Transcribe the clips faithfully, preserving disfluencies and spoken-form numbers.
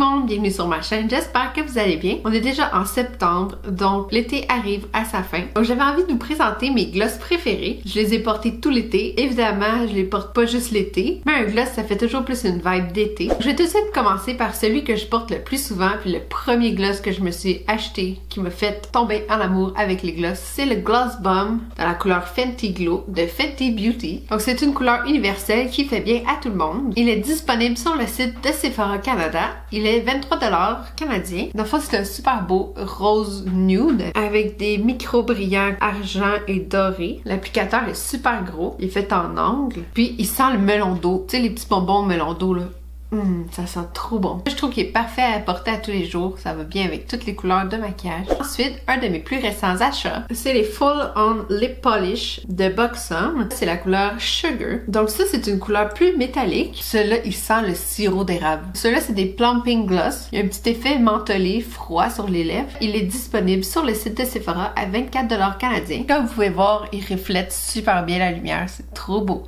monde, bienvenue sur ma chaîne, j'espère que vous allez bien. On est déjà en septembre, donc l'été arrive à sa fin. Donc j'avais envie de vous présenter mes gloss préférés. Je les ai portés tout l'été, évidemment je les porte pas juste l'été, mais un gloss ça fait toujours plus une vibe d'été. Je vais tout de suite commencer par celui que je porte le plus souvent, puis le premier gloss que je me suis acheté qui m'a fait tomber en amour avec les gloss, c'est le Gloss Bomb dans la couleur Fenty Glow de Fenty Beauty. Donc c'est une couleur universelle qui fait bien à tout le monde. Il est disponible sur le site de Sephora Canada. Il est vingt-trois dollars canadiens. Dans le fond, c'est un super beau rose nude avec des micro brillants argent et doré. L'applicateur est super gros. Il est fait en ongle. Puis il sent le melon d'eau. Tu sais, les petits bonbons melon d'eau là. Hum, ça sent trop bon. Je trouve qu'il est parfait à porter à tous les jours. Ça va bien avec toutes les couleurs de maquillage. Ensuite, un de mes plus récents achats, c'est les Full On Lip Polish de Buxom. C'est la couleur Sugar. Donc ça, c'est une couleur plus métallique. Celui-là, il sent le sirop d'érable. Celui-là, c'est des Plumping Gloss. Il y a un petit effet mentholé, froid sur les lèvres. Il est disponible sur le site de Sephora à vingt-quatre dollars canadiens. Comme vous pouvez voir, il reflète super bien la lumière. C'est trop beau.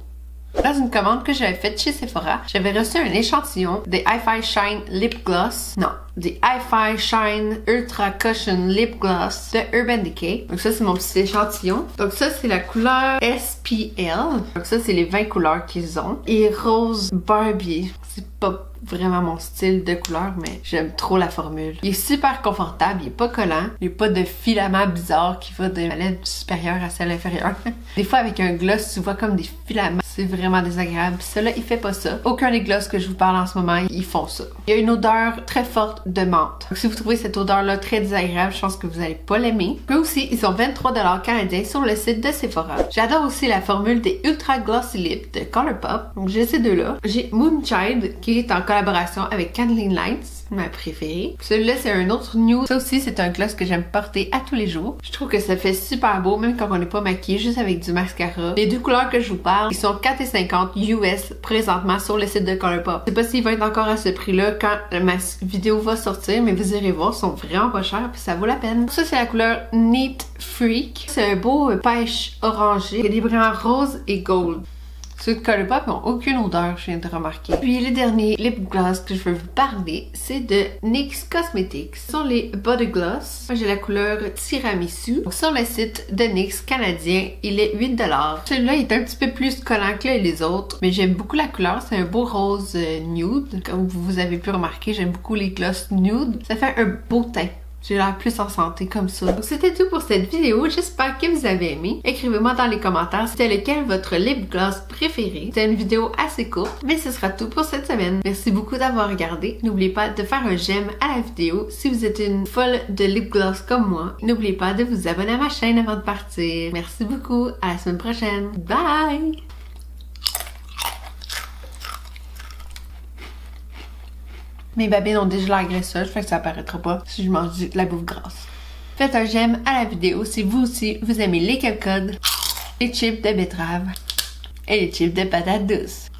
Dans une commande que j'avais faite chez Sephora, j'avais reçu un échantillon des Hi-Fi Shine Lip Gloss. Non, des Hi-Fi Shine Ultra Cushion Lip Gloss de Urban Decay. Donc ça, c'est mon petit échantillon. Donc ça, c'est la couleur S P L. Donc ça, c'est les vingt couleurs qu'ils ont. Et rose Barbie. C'est pas vraiment mon style de couleur, mais j'aime trop la formule. Il est super confortable, il est pas collant, il n'y a pas de filament bizarre qui va de la lèvre supérieure à celle inférieure. Des fois, avec un gloss, tu vois comme des filaments. C'est vraiment désagréable. Puis celui-là, il fait pas ça. Aucun des glosses que je vous parle en ce moment, ils font ça. Il y a une odeur très forte de menthe. Donc, si vous trouvez cette odeur-là très désagréable, je pense que vous n'allez pas l'aimer. Eux aussi, ils sont vingt-trois dollars canadiens sur le site de Sephora. J'adore aussi la formule des Ultra Glossy Lips de Colourpop. Donc, j'ai ces deux-là. J'ai Moonchild, qui est encore collaboration avec Candling Lights, ma préférée. Celui-là, c'est un autre nude. Ça aussi, c'est un gloss que j'aime porter à tous les jours. Je trouve que ça fait super beau, même quand on n'est pas maquillé, juste avec du mascara. Les deux couleurs que je vous parle, ils sont quatre cinquante U S présentement sur le site de Colourpop. Je sais pas s'ils vont être encore à ce prix-là quand ma vidéo va sortir, mais vous irez voir, ils sont vraiment pas chers, puis ça vaut la peine. Ça, c'est la couleur Neat Freak. C'est un beau pêche orangé. Il y a des brillants rose et gold. Ceux de Colourpop n'ont aucune odeur, je viens de remarquer. Puis le dernier lip gloss que je veux vous parler, c'est de N Y X Cosmetics. Ce sont les Body Gloss. Moi, j'ai la couleur Tiramisu. Donc, sur le site de N Y X canadien, il est huit dollars. Celui-là est un petit peu plus collant que les autres, mais j'aime beaucoup la couleur. C'est un beau rose nude. Comme vous avez pu remarquer, j'aime beaucoup les gloss nude. Ça fait un beau teint. J'ai l'air plus en santé comme ça. Donc c'était tout pour cette vidéo. J'espère que vous avez aimé. Écrivez-moi dans les commentaires c'était lequel votre lip gloss préféré. C'était une vidéo assez courte, mais ce sera tout pour cette semaine. Merci beaucoup d'avoir regardé. N'oubliez pas de faire un j'aime à la vidéo si vous êtes une folle de lip gloss comme moi. N'oubliez pas de vous abonner à ma chaîne avant de partir. Merci beaucoup. À la semaine prochaine. Bye! Mes babines ont déjà l'air graisseuse, fait que ça apparaîtra pas si je mange de la bouffe grasse. Faites un j'aime à la vidéo si vous aussi vous aimez les cocottes, les chips de betterave et les chips de patates douces.